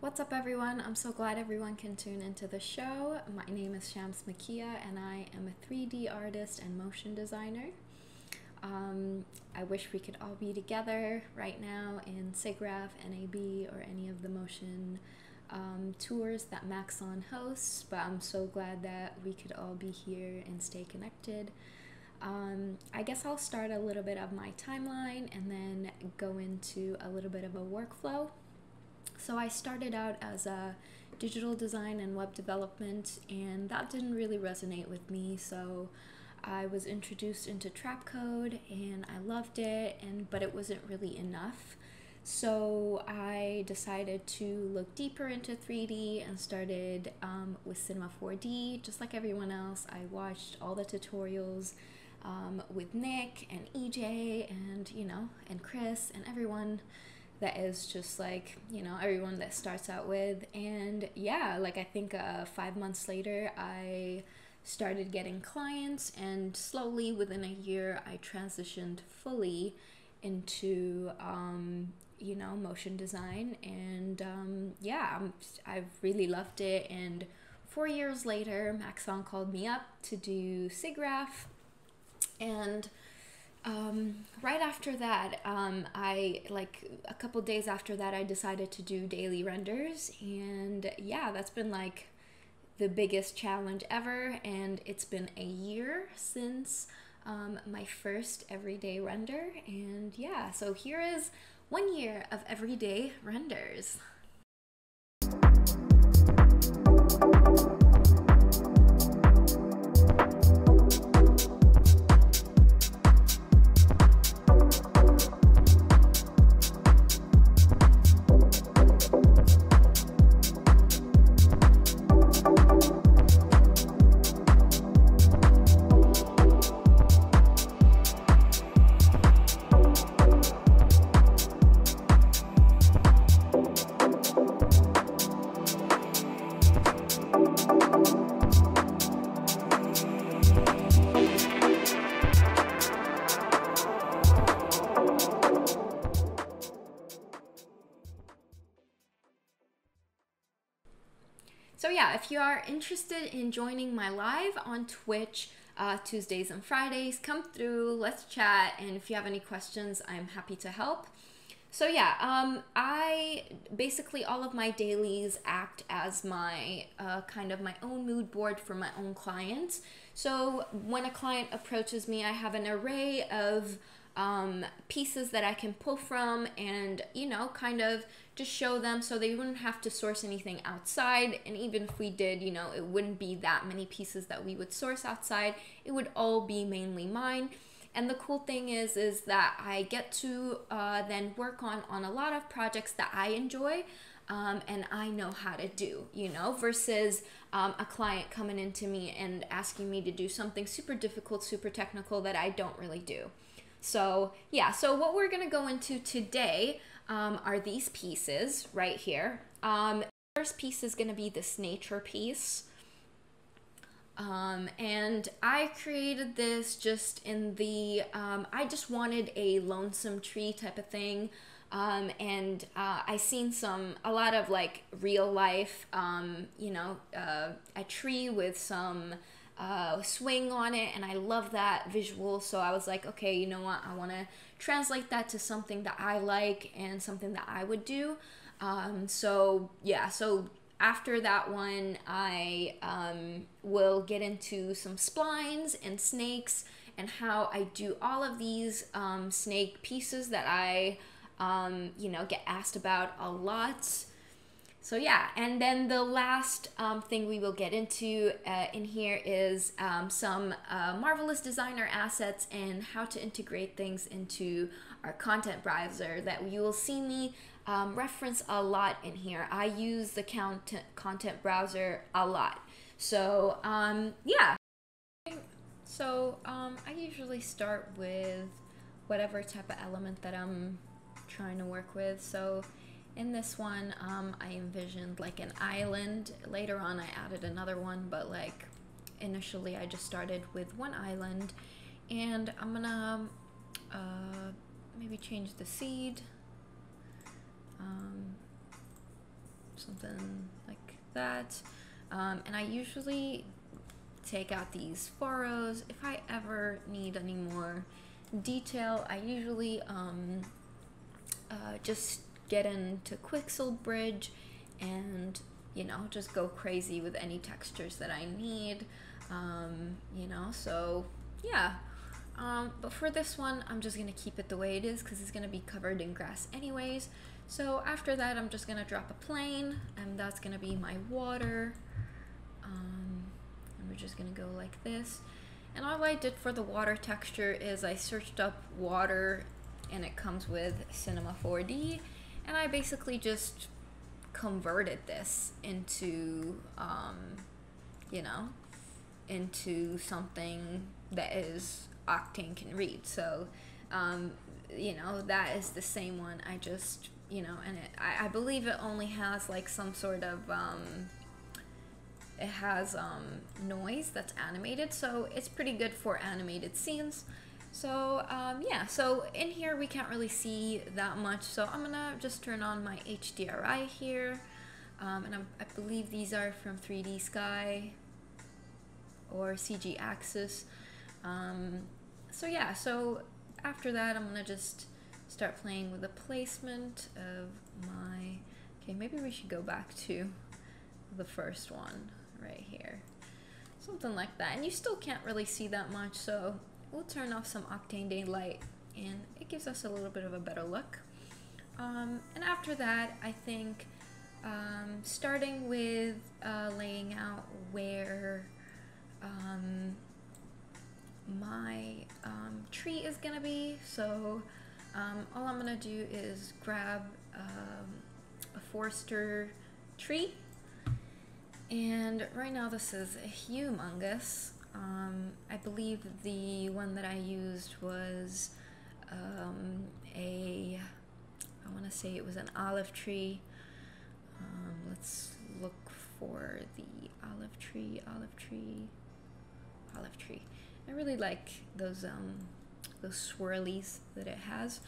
What's up, everyone? I'm so glad everyone can tune into the show. My name is Shams Meccea, and I am a 3D artist and motion designer. I wish we could all be together right now in SIGGRAPH, NAB, or any of the motion tours that Maxon hosts, but I'm so glad that we could all be here and stay connected. I guess I'll start a little bit of my timeline and then go into a little bit of a workflow. So I started out as a digital design and web development, and that didn't really resonate with me, so I was introduced into Trapcode and I loved it, but it wasn't really enough. So I decided to look deeper into 3D and started with Cinema 4D. Just like everyone else, I watched all the tutorials with Nick and EJ and, you know, and Chris and everyone that is just like, you know, everyone that starts out with. And yeah, like I think 5 months later, I started getting clients, and slowly within a year, I transitioned fully into, you know, motion design. And yeah, I've really loved it. And 4 years later, Maxon called me up to do SIGGRAPH. And right after that, a couple days after that, I decided to do daily renders. And yeah, that's been like the biggest challenge ever. And it's been a year since my first everyday render. And yeah, so here is 1 year of everyday renders. So yeah, if you are interested in joining my live on Twitch Tuesdays and Fridays, come through, let's chat, and if you have any questions, I'm happy to help. So yeah, I basically, all of my dailies act as my kind of my own mood board for my own clients. So when a client approaches me, I have an array of pieces that I can pull from and, you know, kind of just show them so they wouldn't have to source anything outside. And even if we did, you know, it wouldn't be that many pieces that we would source outside. It would all be mainly mine. And the cool thing is that I get to then work on a lot of projects that I enjoy and I know how to do, you know, versus a client coming into me and asking me to do something super difficult, super technical that I don't really do. So yeah, so what we're gonna go into today are these pieces right here. The first piece is gonna be this nature piece. And I created this just in the, I just wanted a lonesome tree type of thing. I seen a lot of like real life, you know, a tree with some swing on it, and I love that visual. So I was like, okay, you know what, I want to translate that to something that I like and something that I would do. So yeah, so after that one, I will get into some splines and snakes and how I do all of these snake pieces that I, you know, get asked about a lot. So yeah, and then the last thing we will get into in here is some Marvelous Designer assets and how to integrate things into our content browser that you will see me reference a lot in here. I use the content browser a lot. So yeah. So I usually start with whatever type of element that I'm trying to work with. So in this one, I envisioned like an island. Later on, I added another one, but like initially I just started with one island, and I'm gonna maybe change the seed. something like that. And I usually take out these furrows. If I ever need any more detail, I usually just get into Quixel Bridge and, you know, just go crazy with any textures that I need, you know, so yeah. But for this one, I'm just gonna keep it the way it is because it's gonna be covered in grass anyways. So after that, I'm just gonna drop a plane, and that's gonna be my water. And we're just gonna go like this. And all I did for the water texture is I searched up water, and it comes with Cinema 4D, and I basically just converted this into, you know, into something that is Octane can read. So, you know, that is the same one. I just, you know, and it, I believe it only has like some sort of, it has noise that's animated, so it's pretty good for animated scenes. So yeah, so in here we can't really see that much, so I'm gonna just turn on my HDRI here, and I believe these are from 3D Sky or CG Axis. So yeah, so after that I'm gonna just start playing with the placement of my, okay, maybe we should go back to the first one right here, something like that. And you still can't really see that much, so we'll turn off some Octane daylight, and it gives us a little bit of a better look. And after that, I think starting with laying out where my tree is gonna be. So all I'm gonna do is grab a Forester tree, and right now this is a humongous. I believe the one that I used was I want to say it was an olive tree. Let's look for the olive tree. I really like those swirlies that it has,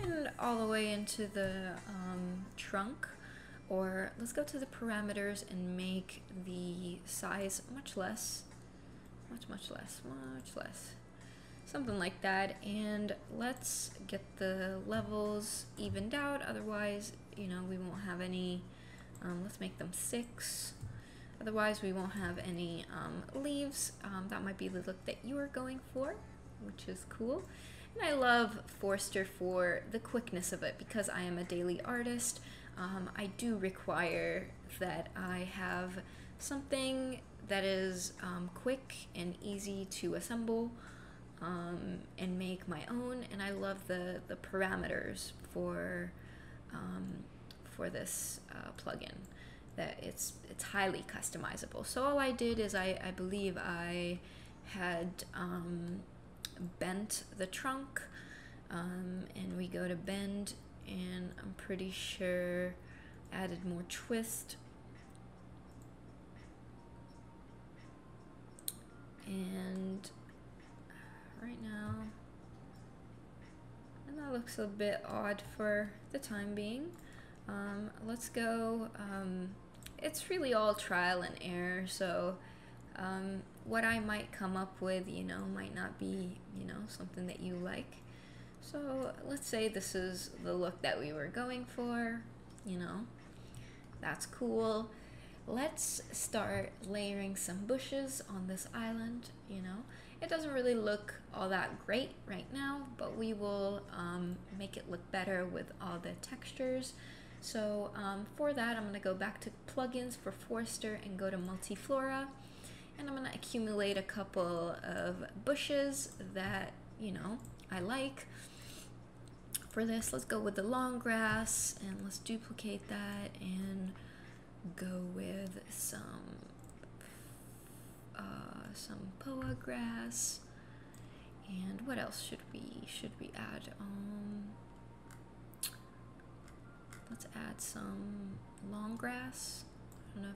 and all the way into the trunk. Or let's go to the parameters and make the size much less. Much less, something like that. And let's get the levels evened out, otherwise, you know, we won't have any, let's make them 6, otherwise we won't have any leaves. That might be the look that you are going for, which is cool. And I love Forester for the quickness of it, because I am a daily artist. I do require that I have something that is quick and easy to assemble and make my own. And I love the parameters for this plugin, that it's highly customizable. So all I did is I believe I had bent the trunk, and we go to bend, and I'm pretty sure added more twist. And right now, and that looks a bit odd for the time being. Let's go, it's really all trial and error, so what I might come up with, you know, might not be, you know, something that you like. So let's say this is the look that we were going for, you know, that's cool. Let's start layering some bushes on this island. You know, it doesn't really look all that great right now, but we will make it look better with all the textures. So for that, I'm going to go back to plugins for Forester and go to multiflora, and I'm going to accumulate a couple of bushes that, you know, I like. For this, let's go with the long grass, and let's duplicate that and go with some poa grass. And what else should we add? Let's add some long grass. I don't know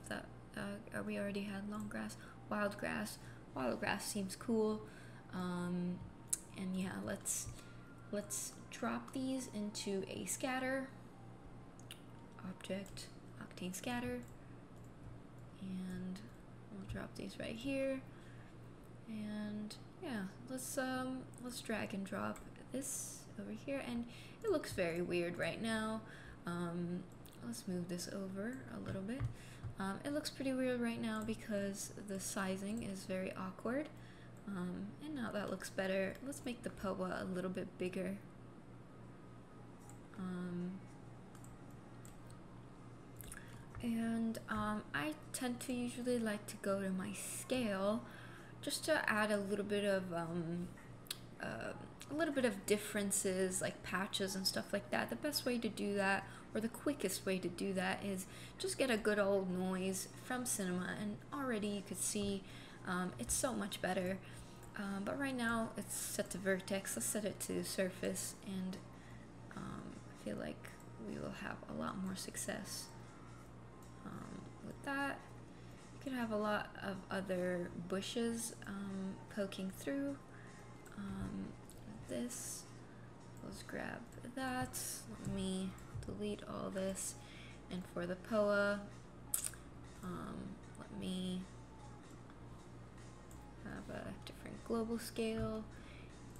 if that we already had long grass. Wild grass seems cool. And yeah, let's drop these into a scatter object. Octane scatter, and we'll drop these right here. And yeah, let's drag and drop this over here, and it looks very weird right now. Let's move this over a little bit. It looks pretty weird right now because the sizing is very awkward. And now that looks better. Let's make the POA a little bit bigger. I tend to usually like to go to my scale just to add a little bit of differences, like patches and stuff like that. The best way to do that, or the quickest way to do that, is just get a good old noise from Cinema, and already you could see it's so much better. But right now it's set to vertex. Let's set it to surface, and I feel like we will have a lot more success with that. You could have a lot of other bushes poking through. This, let's grab that. Let me delete all this, and for the POA, let me have a different global scale,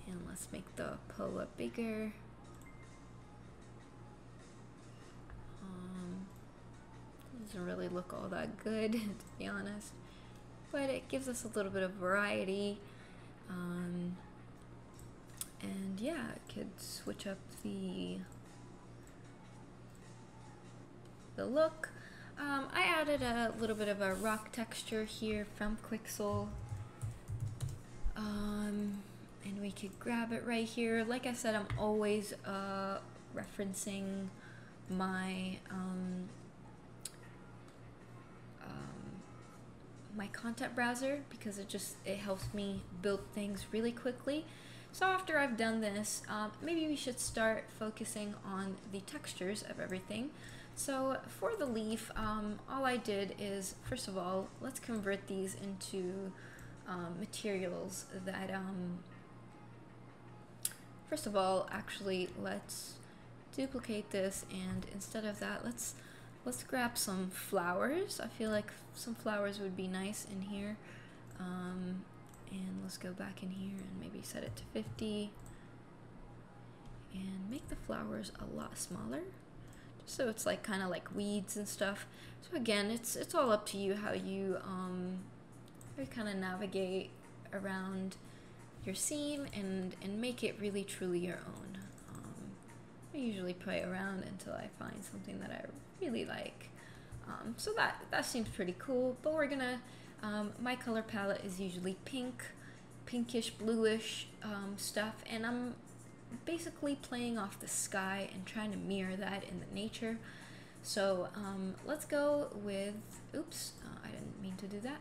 and let's make the POA bigger. Doesn't really look all that good, to be honest, but it gives us a little bit of variety. And yeah, I could switch up the look. I added a little bit of a rock texture here from Quixel. And we could grab it right here. Like I said, I'm always referencing my my content browser, because it helps me build things really quickly. So after I've done this, maybe we should start focusing on the textures of everything. So for the leaf, all I did is, first of all, let's convert these into materials that, first of all, actually, let's duplicate this, and instead of that, let's grab some flowers. I feel like some flowers would be nice in here. And let's go back in here and maybe set it to 50 and make the flowers a lot smaller, just so it's like kind of like weeds and stuff. So again, it's all up to you how you kind of navigate around your scene and make it really truly your own. I usually play around until I find something that I really like. So that seems pretty cool, but we're gonna my color palette is usually pink, pinkish, bluish stuff, and I'm basically playing off the sky and trying to mirror that in the nature. So let's go with, oops, I didn't mean to do that.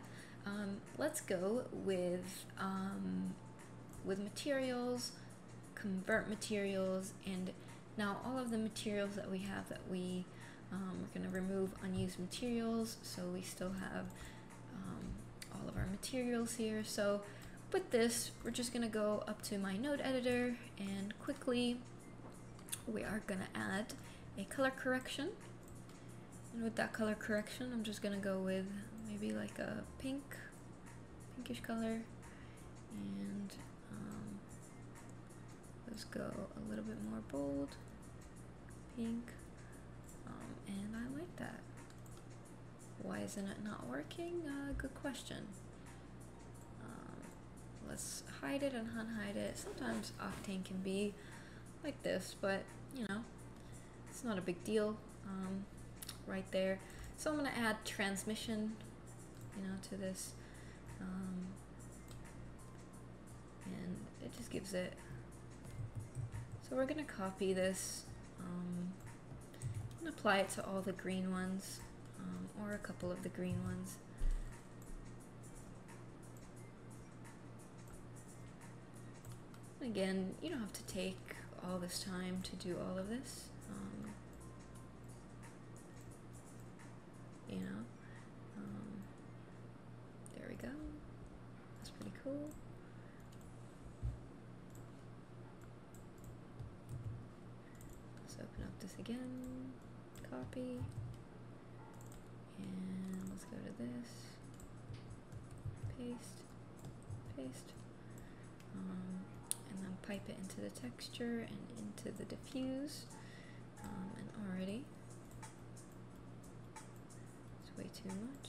Let's go with materials, convert materials, and now all of the materials that we have that we we're gonna remove unused materials, so we still have all of our materials here. So with this, we're just gonna go up to my node editor, and quickly we are gonna add a color correction. And with that color correction, I'm just gonna go with maybe like a pinkish color, and let's go a little bit more bold, pink. And I like that. Why isn't it not working? Good question. Let's hide it and unhide it. Sometimes Octane can be like this, but you know, it's not a big deal. Right there. So I'm gonna add transmission, to this, and it just gives it. So we're gonna copy this. Apply it to all the green ones, or a couple of the green ones. Again, you don't have to take all this time to do all of this. There we go. That's pretty cool. Let's open up this again. Copy, And let's go to this. Paste, paste. And then pipe it into the texture and into the diffuse. And already, it's way too much.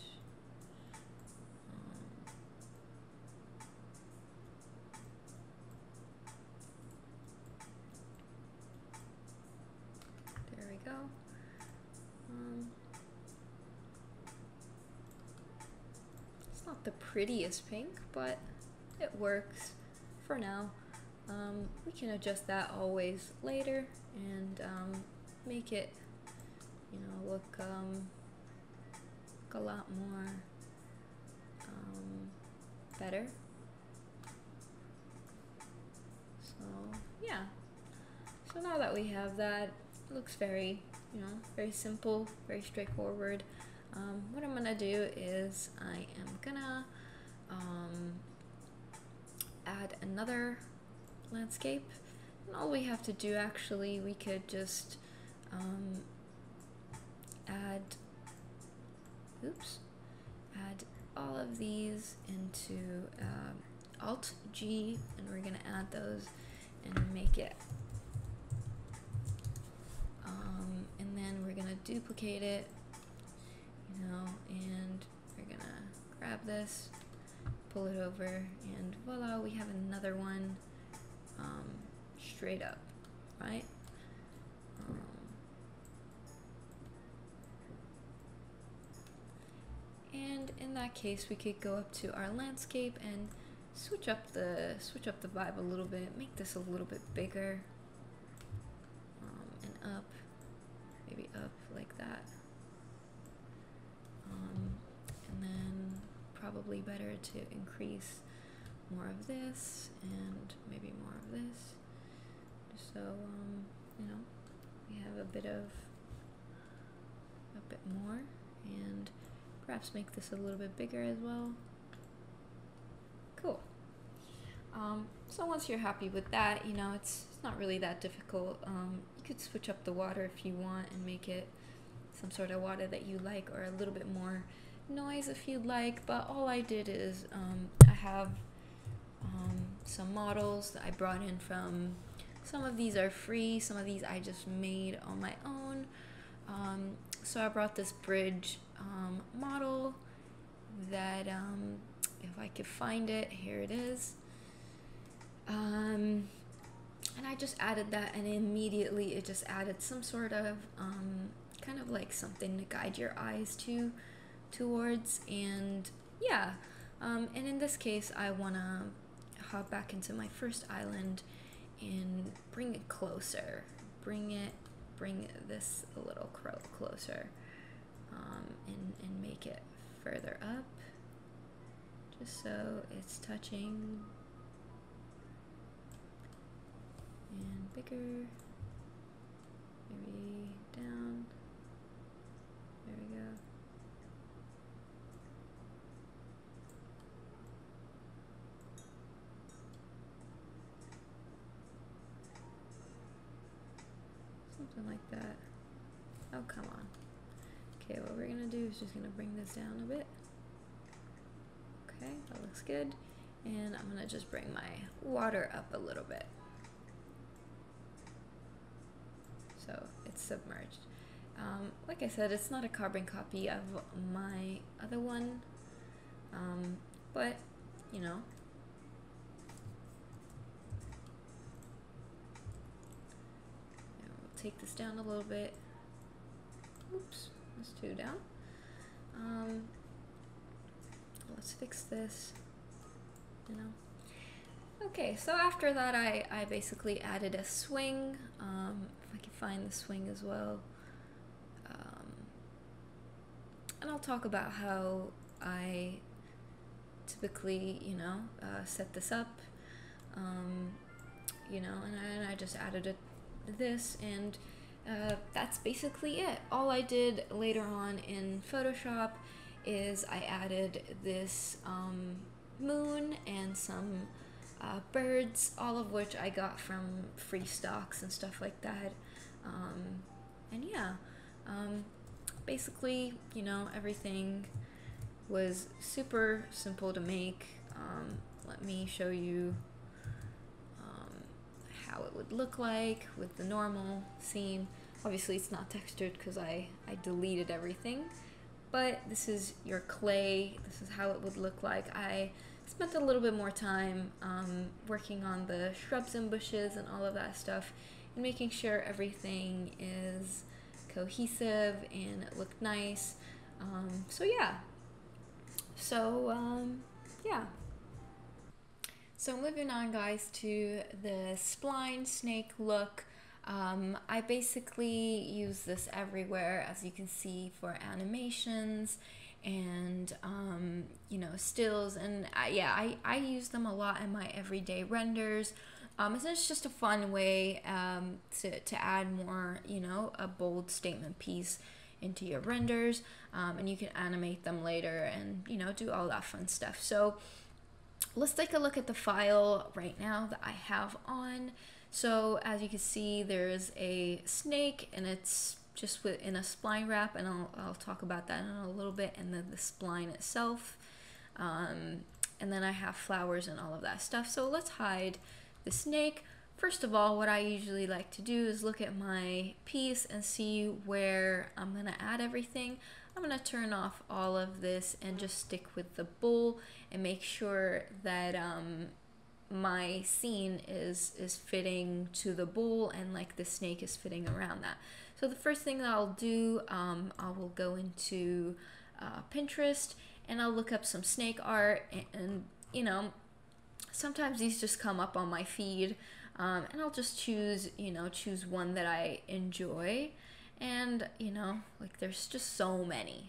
There we go. It's not the prettiest pink, but it works for now. We can adjust that always later and make it, you know, look a lot more better. So yeah, so now that we have that, it looks very, you know, very simple, very straightforward. What I'm gonna do is I am gonna add another landscape, and all we have to do, actually, we could just add all of these into Alt G, and we're gonna add those and make it, and then we're gonna duplicate it, you know, and we're gonna grab this, pull it over, and voila, we have another one straight up, right? And in that case, we could go up to our landscape and switch up the vibe a little bit, make this a little bit bigger, and up, maybe up like that, and then probably better to increase more of this and maybe more of this, so you know, we have a bit more, and perhaps make this a little bit bigger as well. Cool. So once you're happy with that, you know, it's not really that difficult. You could switch up the water if you want and make it some sort of water that you like, or a little bit more noise if you'd like, but all I did is I have some models that I brought in from, some of these are free, some of these I just made on my own. So I brought this bridge model that, if I could find it, here it is. And I just added that, and immediately it just added some sort of kind of like something to guide your eyes towards. And yeah, and in this case, I want to hop back into my first island and bring it closer, bring this a little closer, and make it further up, just so it's touching, and bigger, maybe down, there we go. Something like that. Oh, come on. Okay, what we're gonna do is just gonna bring this down a bit. Okay, that looks good. And I'm gonna just bring my water up a little bit, so it's submerged. Like I said, it's not a carbon copy of my other one, but you know, take this down a little bit. Oops, that's two down. Let's fix this, you know. Okay, so after that, I basically added a swing. If I can find the swing as well. And I'll talk about how I typically, you know, set this up. You know, and I just added it. This, and that's basically it. All I did later on in Photoshop is I added this moon and some birds, all of which I got from free stocks and stuff like that. And yeah, basically, you know, everything was super simple to make. Let me show you how it would look like with the normal scene. Obviously it's not textured because I deleted everything, but this is your clay. This is how it would look like. I spent a little bit more time working on the shrubs and bushes and all of that stuff and making sure everything is cohesive and it looked nice. So moving on, guys, to the spline snake look. I basically use this everywhere, as you can see, for animations and, you know, stills. And I use them a lot in my everyday renders. So it's just a fun way to add more, you know, a bold statement piece into your renders. And you can animate them later and, you know, do all that fun stuff. So let's take a look at the file right now that I have on. So as you can see, there's a snake and it's just within a spline wrap, and I'll talk about that in a little bit, and then the spline itself. And then I have flowers and all of that stuff. So let's hide the snake. First of all, what I usually like to do is look at my piece and see where I'm gonna add everything. I'm gonna turn off all of this and just stick with the bowl and make sure that my scene is fitting to the bowl and like the snake is fitting around that. So the first thing that I'll do, I will go into Pinterest and I'll look up some snake art, and you know, sometimes these just come up on my feed, and I'll just choose one that I enjoy. And you know, like there's just so many.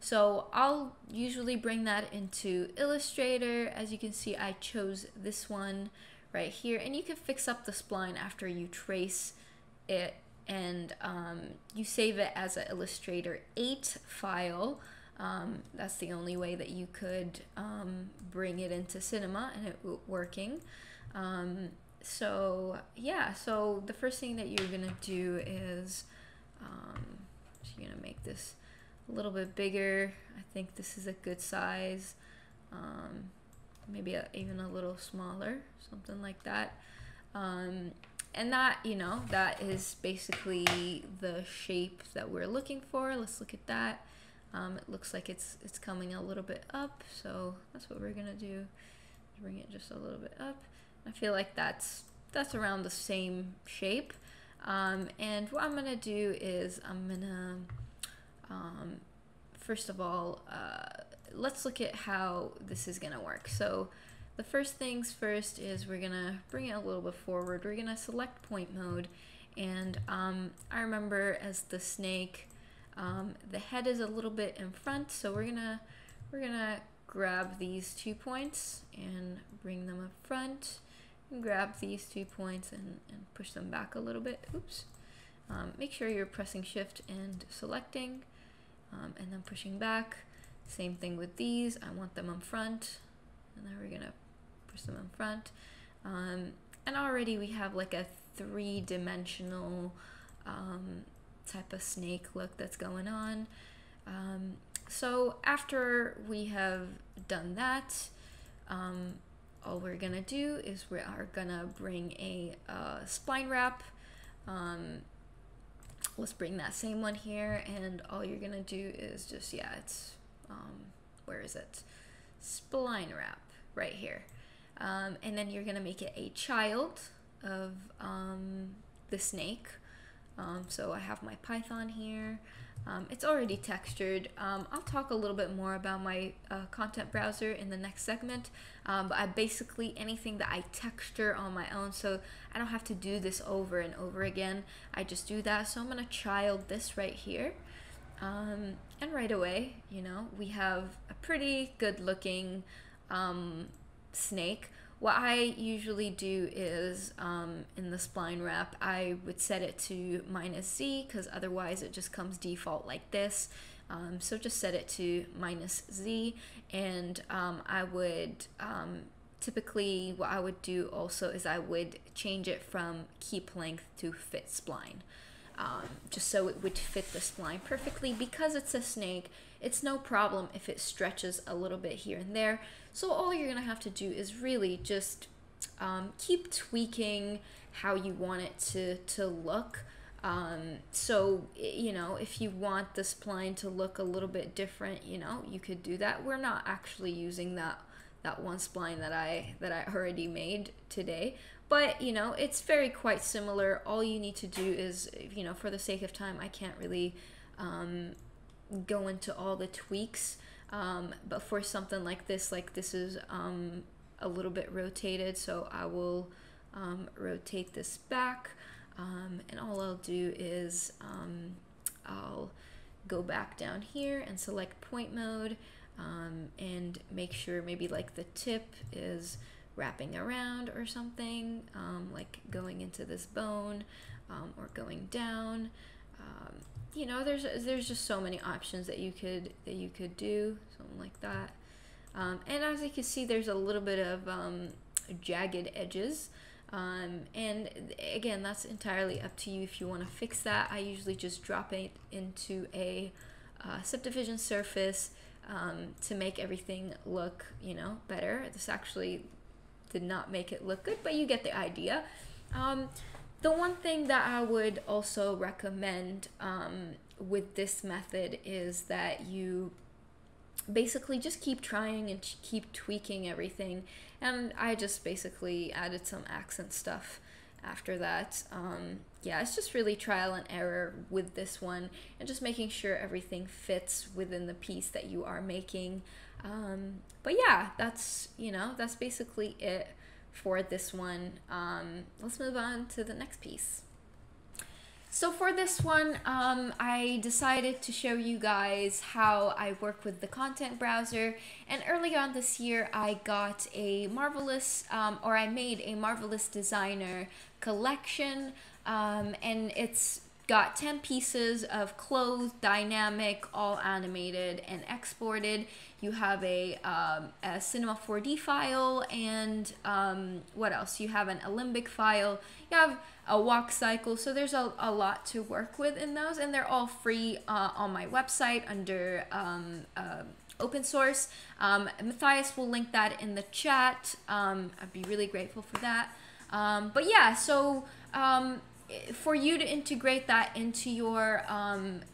So I'll usually bring that into Illustrator. As you can see, I chose this one right here, and you can fix up the spline after you trace it, and you save it as an Illustrator 8 file. That's the only way that you could bring it into Cinema and it working. So the first thing that you're gonna do is so you're gonna make this a little bit bigger. I think this is a good size, maybe even a little smaller, something like that. And that, you know, that is basically the shape that we're looking for. Let's look at that. It looks like it's coming a little bit up, so that's what we're gonna do. Bring it just a little bit up. I feel like that's around the same shape. And what I'm gonna do is I'm gonna first of all, let's look at how this is gonna work. So the first things first is we're gonna bring it a little bit forward. We're gonna select point mode, and I remember as the snake, the head is a little bit in front, so we're gonna grab these 2 points and bring them up front, and grab these 2 points and push them back a little bit. Oops. Make sure you're pressing shift and selecting, and then pushing back. Same thing with these. I want them in front, and then we're gonna push them in front. And already we have like a 3D type of snake look that's going on. So after we have done that, all we're gonna do is we are gonna bring a spline wrap. Let's bring that same one here, and all you're gonna do is just, yeah, it's, where is it? Spline wrap right here. And then you're gonna make it a child of the snake. So I have my python here. It's already textured. I'll talk a little bit more about my content browser in the next segment, but I basically, anything that I texture on my own, so I don't have to do this over and over again, I just do that. So I'm gonna child this right here, and right away, you know, we have a pretty good looking snake. What I usually do is, in the spline wrap, I would set it to -Z, because otherwise it just comes default like this. So just set it to -Z, and I would typically, what I would do also is I would change it from keep length to fit spline. just so it would fit the spline perfectly. Because it's a snake, it's no problem if it stretches a little bit here and there. So all you're gonna have to do is really just keep tweaking how you want it to look. So, you know, if you want the spline to look a little bit different, you know, you could do that. We're not actually using that one spline that I already made today, but you know, it's very quite similar. All you need to do is, you know, for the sake of time, I can't really go into all the tweaks, but for something like this is a little bit rotated, so I will rotate this back, and all I'll do is I'll go back down here and select point mode, and make sure maybe like the tip is wrapping around or something, like going into this bone, or going down. You know, there's just so many options that you could do, something like that. And as you can see, there's a little bit of jagged edges, and again, that's entirely up to you if you want to fix that. I usually just drop it into a subdivision surface to make everything look, you know, better. This actually did not make it look good, but you get the idea. The one thing that I would also recommend with this method is that you basically just keep trying and keep tweaking everything. And I just basically added some accent stuff after that. Yeah, it's just really trial and error with this one, and just making sure everything fits within the piece that you are making. But yeah, that's, you know, that's basically it for this one. Let's move on to the next piece. So for this one, I decided to show you guys how I work with the content browser. And early on this year, I got a Marvelous, or I made a Marvelous Designer collection, and it's got 10 pieces of clothes, dynamic, all animated and exported. You have a Cinema 4D file, and what else? You have an Alembic file, you have a walk cycle. So there's a lot to work with in those, and they're all free on my website under open source. Matthias will link that in the chat. I'd be really grateful for that. But yeah, so for you to integrate that into your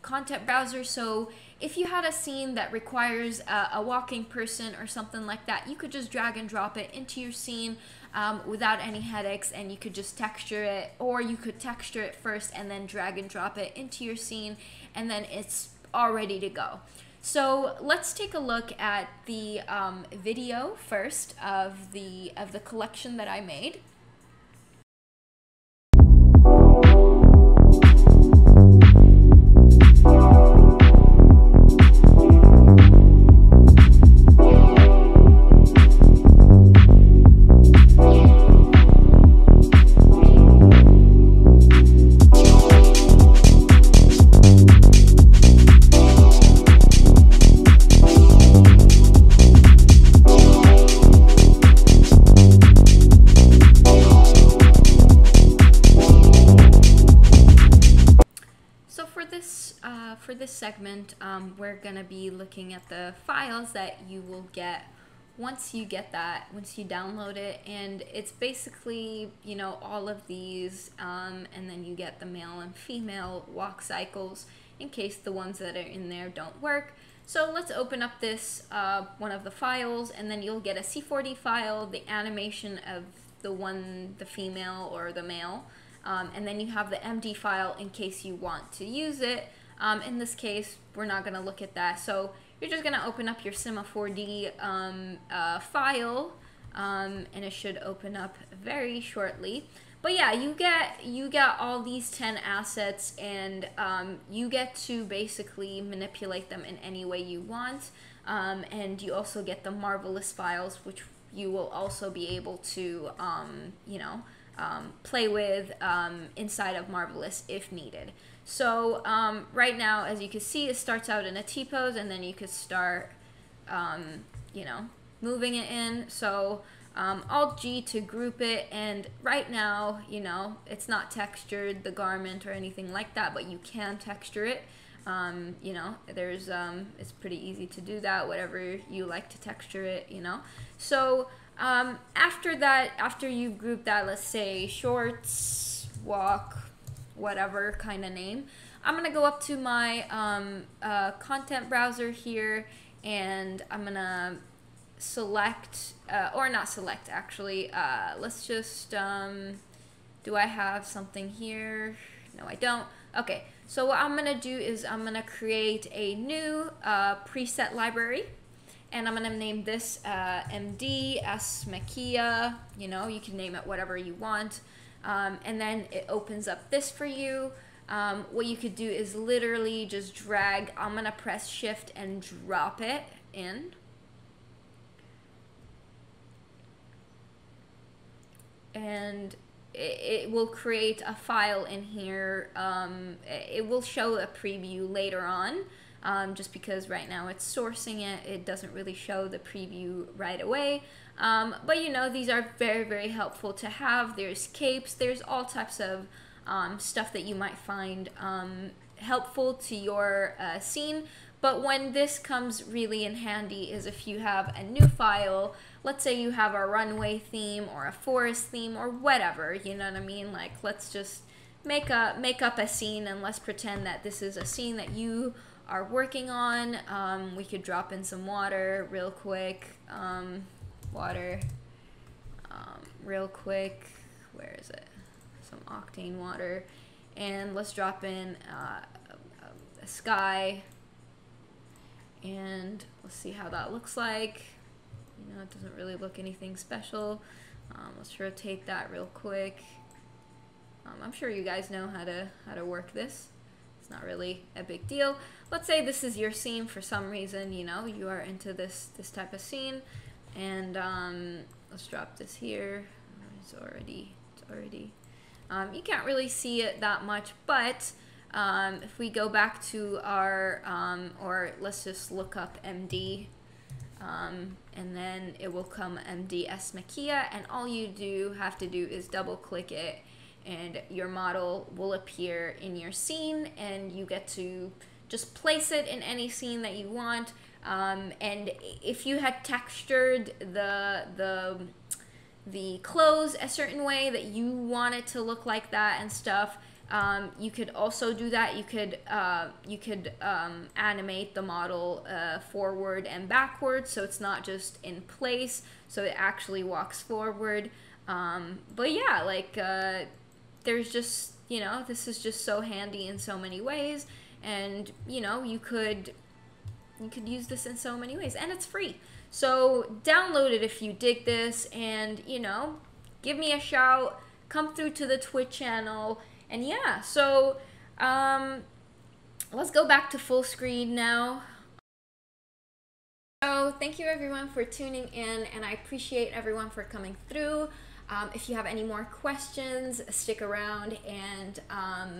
content browser. So if you had a scene that requires a walking person or something like that, you could just drag and drop it into your scene without any headaches, and you could just texture it, or you could texture it first and then drag and drop it into your scene, and then it's all ready to go. So let's take a look at the video first of the collection that I made. Segment, we're gonna be looking at the files that you will get once you get that, once you download it, and it's basically, you know, all of these, and then you get the male and female walk cycles in case the ones that are in there don't work. So let's open up this one of the files, and then you'll get a C4D file, the animation of the one, the female or the male, and then you have the MD file in case you want to use it. In this case, we're not going to look at that. So you're just going to open up your Cinema 4D file, and it should open up very shortly. But yeah, you get all these 10 assets, and you get to basically manipulate them in any way you want. And you also get the Marvelous files, which you will also be able to, you know, play with inside of Marvelous if needed. So right now, as you can see, it starts out in a T-pose, and then you could start, you know, moving it in. So Alt-G to group it, and right now, you know, it's not textured, the garment or anything like that, but you can texture it. You know, there's, it's pretty easy to do that, whatever you like to texture it, you know. So after that, after you've grouped that, let's say shorts, walk, whatever kind of name, I'm gonna go up to my content browser here, and I'm gonna select, or not select actually, let's just, do I have something here? No, I don't. Okay, so what I'm gonna do is I'm gonna create a new preset library, and I'm gonna name this MD, S Meccea, you know, you can name it whatever you want, and then it opens up this for you. What you could do is literally just drag, I'm gonna press shift and drop it in. And it will create a file in here. It will show a preview later on, just because right now it's sourcing it. It doesn't really show the preview right away. But you know, these are very, very helpful to have. There's capes, there's all types of stuff that you might find helpful to your scene. But when this comes really in handy is if you have a new file, let's say you have a runway theme or a forest theme or whatever, you know what I mean? Like, let's just make up a scene, and let's pretend that this is a scene that you are working on. We could drop in some water real quick. Real quick, where is it? Some Octane water. And let's drop in a sky. And let's see how that looks like. You know, it doesn't really look anything special. Let's rotate that real quick. I'm sure you guys know how to work this. It's not really a big deal. Let's say this is your scene for some reason. You know, you are into this type of scene, and let's drop this here. It's already. You can't really see it that much, but. If we go back to our, or let's just look up MD, and then it will come MD S Meccea, and all you have to do is double click it, and your model will appear in your scene, and you get to just place it in any scene that you want. And if you had textured the clothes a certain way that you want it to look like that and stuff, you could also do that. You could animate the model forward and backward, so it's not just in place, so it actually walks forward. But yeah, like there's just, you know, this is just so handy in so many ways, and you know, you could use this in so many ways, and it's free. So download it if you dig this, and you know, give me a shout, come through to the Twitch channel. And yeah, so let's go back to full screen now. So thank you everyone for tuning in, and I appreciate everyone for coming through. If you have any more questions, stick around, and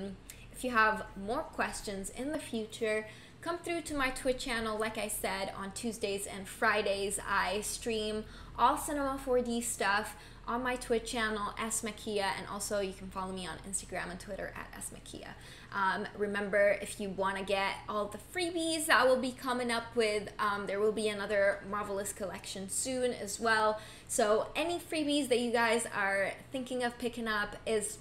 if you have more questions in the future, come through to my Twitch channel. Like I said, on Tuesdays and Fridays, I stream all Cinema 4D stuff on my Twitch channel, S Meccea, and also you can follow me on Instagram and Twitter at S Meccea. Remember, if you want to get all the freebies that I will be coming up with, there will be another Marvelous collection soon as well. So any freebies that you guys are thinking of picking up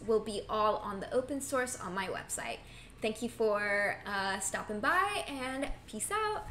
will be all on the open source on my website. Thank you for stopping by, and peace out.